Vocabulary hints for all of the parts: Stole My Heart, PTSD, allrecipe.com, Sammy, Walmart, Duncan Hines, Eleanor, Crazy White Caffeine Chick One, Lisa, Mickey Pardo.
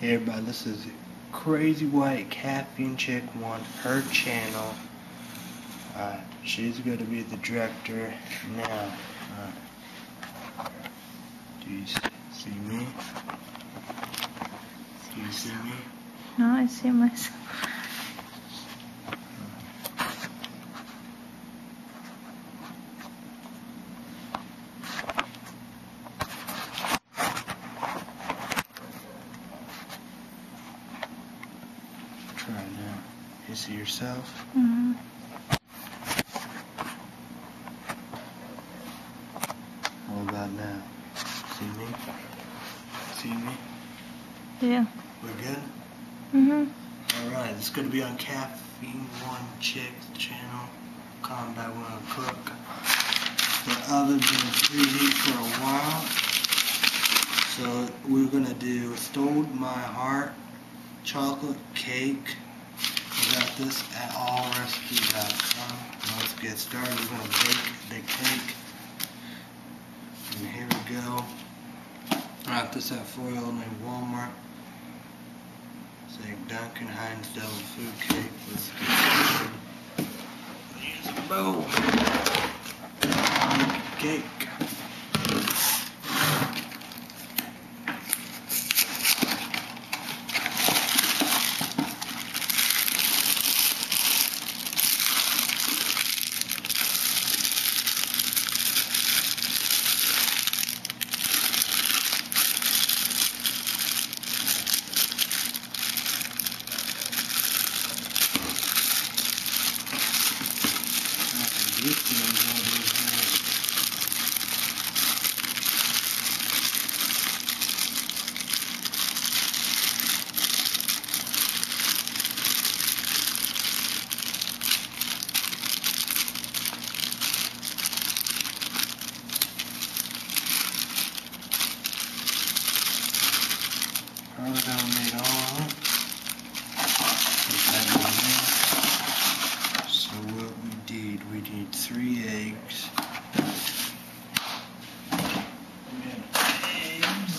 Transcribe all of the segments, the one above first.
Hey everybody, this is Crazy White Caffeine Chick One, her channel. She's going to be the director now. Do you see me? Do you see me? No, I see myself. Try it now. You see yourself? Mm-hmm. What about now? See me? See me? Yeah. We're good? Mm-hmm. Alright, it's going to be on Caffeine One Chick's channel. Comment back when I cook. The other's been 3D for a while. So we're going to do Stole My Heart chocolate cake. We got this at allrecipe.com. Let's get started. We're going to bake the cake. And here we go. I got this at foil named Walmart. It's like Duncan Hines double food cake. Let's get started. Here's a bowl. Cake. Probably don't need all of it. Put that in there. So what we need 3 eggs. We have eggs.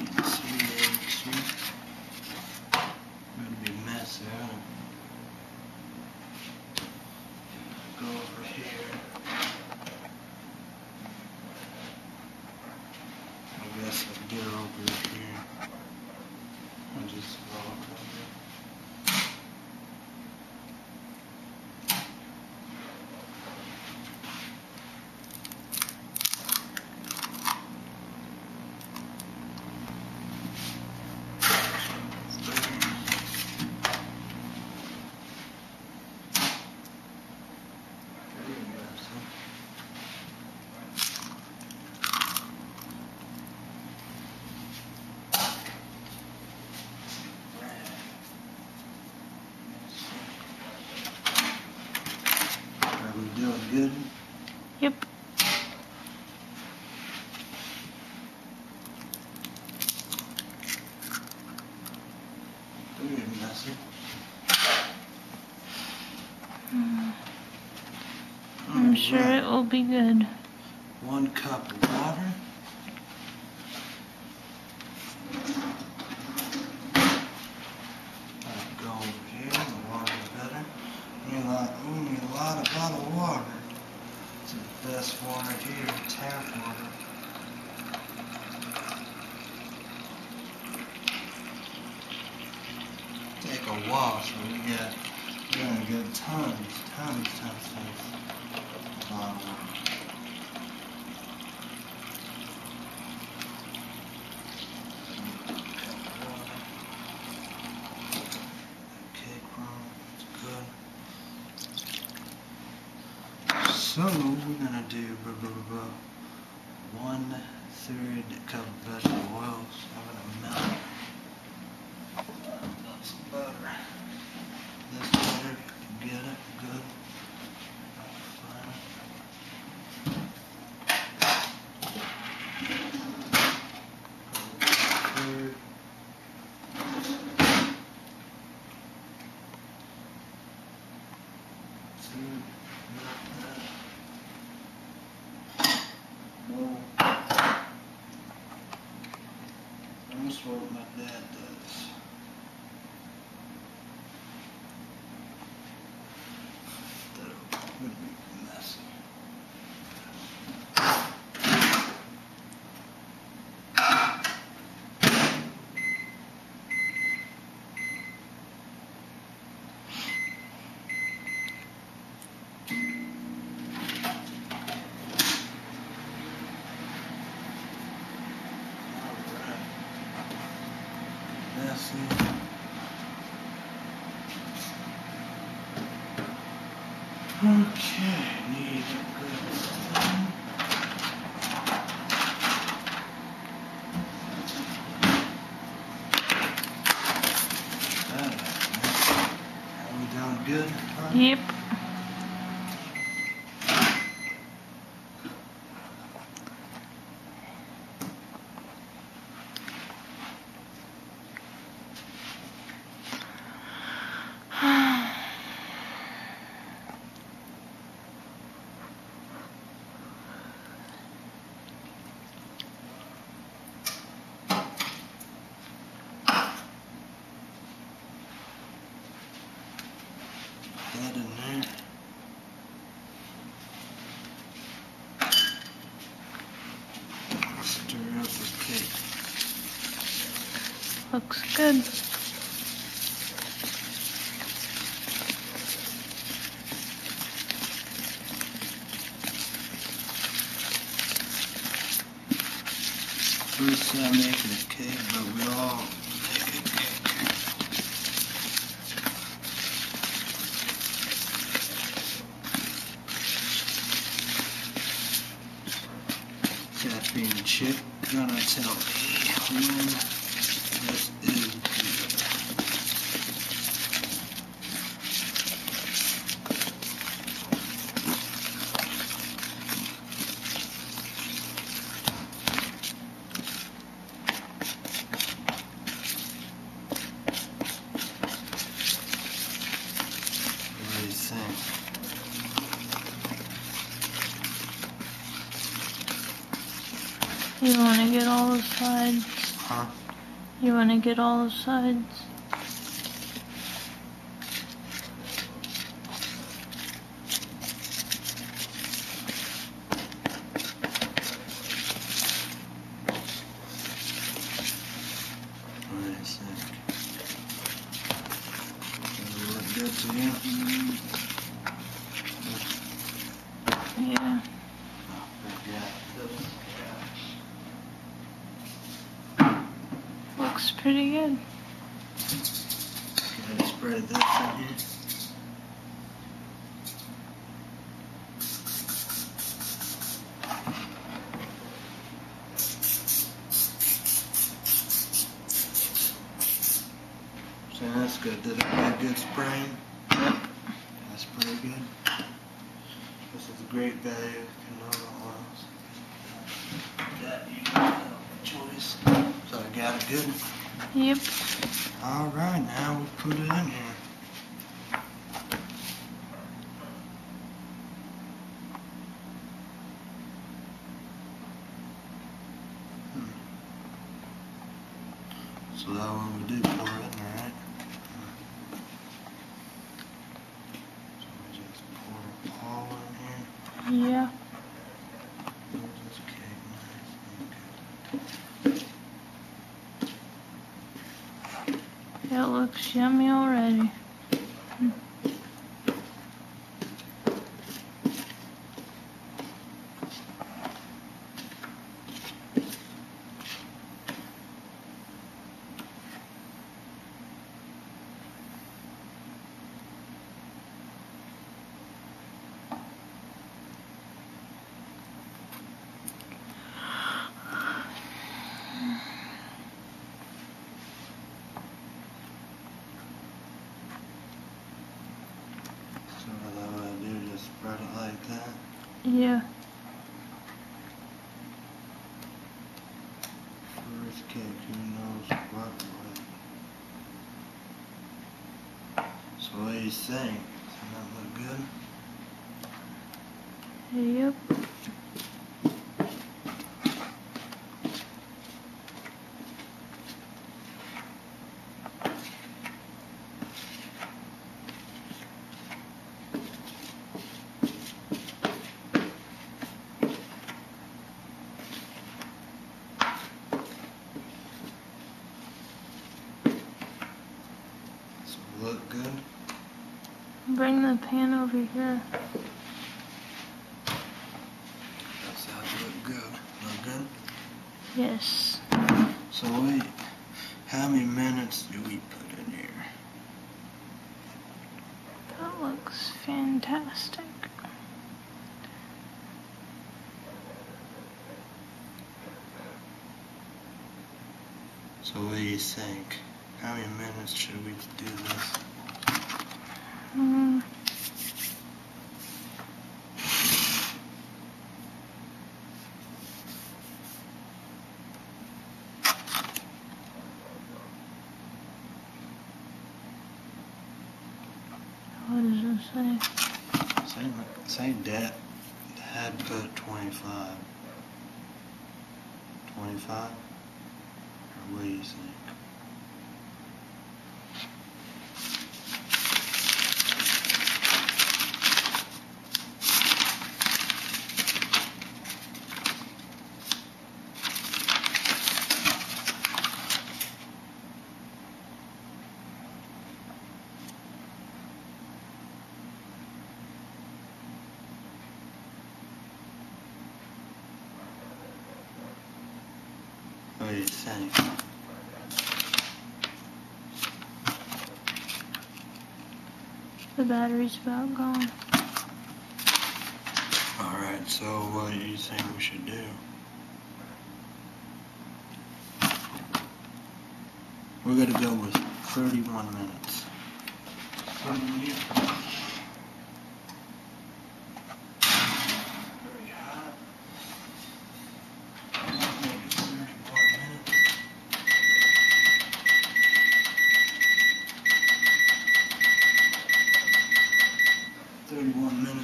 Get 3 eggs here. Gonna be messy, huh? Go over here. I guess I can get her over here. I'll just roll it good? Yep. Don't get messy. I'm sure it will be good. 1 cup of water. I'll go over here. The water is better. We need a lot of water. It's the best water here, tap water. Take a wash, and we get tons of water. So we're gonna do 1/3 cup of vegetable oil. So I'm gonna melt some butter. This butter, get it good. Two. Move. is what my dad does. That would be messy. Okay, need a good one. Are we down good? Huh? Yep. That in there. Stir up the cake. Looks good. Bruce and I making a cake, but we all make a cake. Caffeine Chick, gonna tell me when this is due. What do you think? You want to get all the sides? Huh? You want to get all the sides? What do you think? Does it look good to you? Mm-hmm. Yeah. Looks pretty good. Can I spread this on here? So that's good. Did I get a good spraying? Yep. That's pretty good. This is a great value of canola oils. That you don't have a choice. So I got it good? Yep. Alright, now we'll put it in here. So that one we do pour it in, alright? So we just pour it all in here? Yeah. It looks yummy already. Spread it like that? Yeah. First cake, who knows what with. So what do you think? Doesn't that look good? Yep. bring the pan over here. That's how you look good. Look good? Yes. So wait, how many minutes do we put in here? That looks fantastic. So what do you think? How many minutes should we do this? What does it say? Say Dad had put 25. 25? Or what do you think? What do you think? The battery's about gone. Alright, so what do you think we should do? We're gonna go with 31 minutes.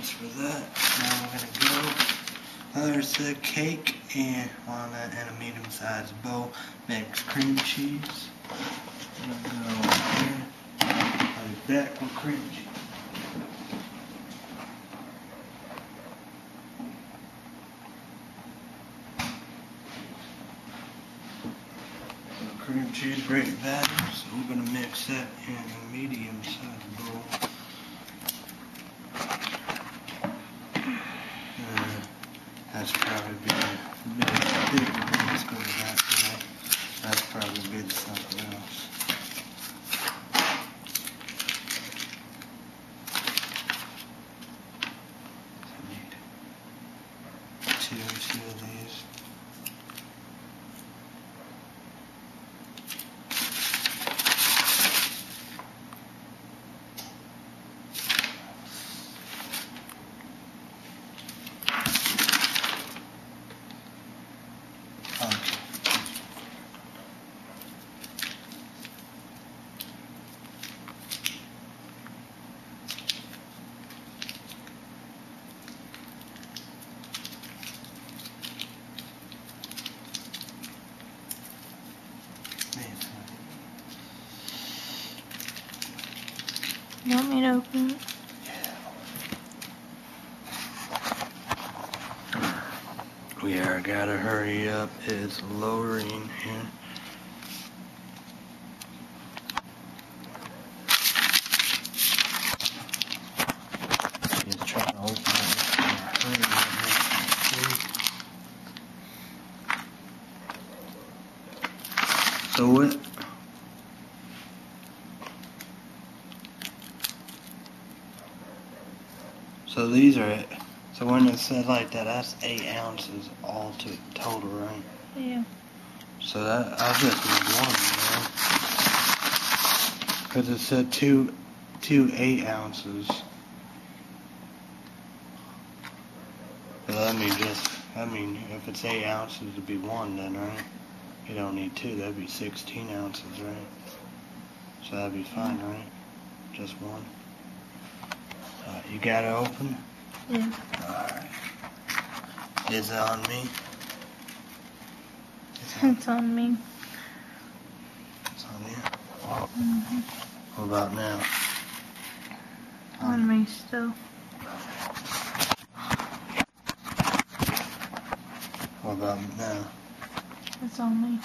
For that, now we're gonna go. There's the cake, and on that, in a medium-sized bowl, mix cream cheese. I'm gonna go here. I'll be back with cream cheese. So cream cheese break batter, so we're gonna mix that in a medium-sized bowl. That's probably been a big one. Let's go back to that. That's probably been something else. So I need two of these. You want me to open it? Yeah. We are gotta hurry up. It's lowering here. It's trying to open it. So what? So these are it. So when it says like that, that's 8 ounces all to total, right? Yeah. So that I just need one, man. Because it said two 8 ounces. But I mean, if it's 8 ounces, it'd be one then, right? You don't need two. That'd be 16 ounces, right? So that'd be fine, right? Just one. You got it open? Yeah. Alright. Is it on me? It's on me. It's on you? Mm-hmm. What about now? On me still. What about now? It's on me.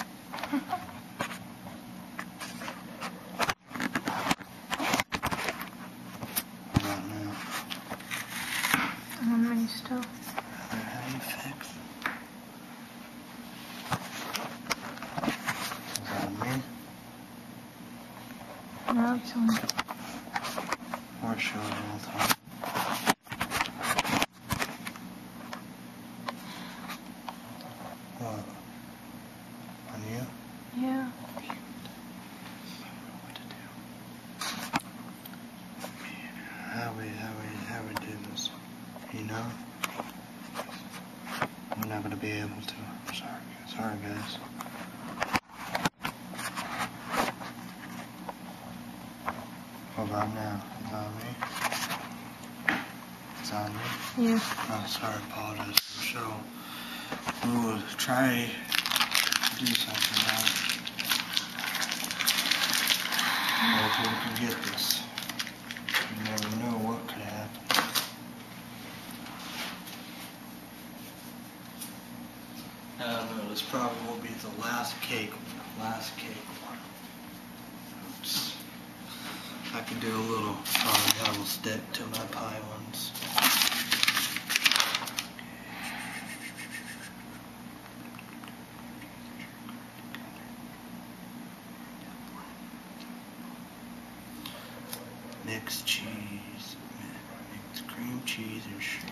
out soon. More sugar all the time. What? On you? Yeah. Shit. I don't know what to do. How we do this, you know? We're not gonna be able to. I'm sorry. Sorry, guys. Hold on now. It's on me. It's on me? Yeah. Oh, sorry, I apologize for the show. We will try to do something now. Hopefully we can get this. You never know what could happen. I don't know, this probably will be the last cake one. I could do a little double stick to my pie ones. Mixed cheese, mixed cream cheese and sugar.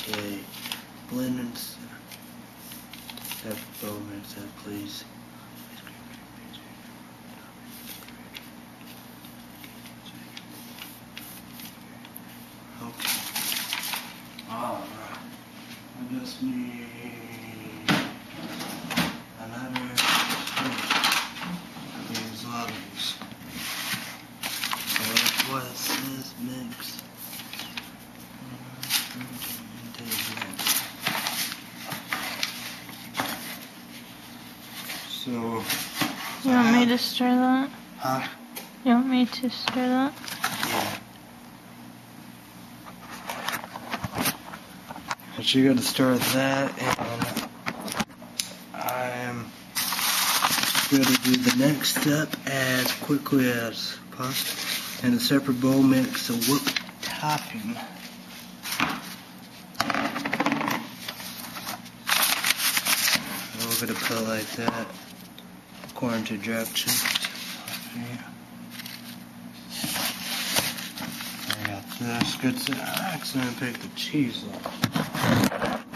Okay, blend and mix that, please. Okay. Alright. I just need another spoon. I think there's a lot of these. So that's what it says mix. So, you want me to stir that? Huh? You want me to stir that? Yeah. But you gotta stir that, and I'm gonna do the next step as quickly as possible. In a separate bowl, mix the whipped topping. We're gonna put like that. According to directions. I got this. Good. I accidentally picked the cheese up.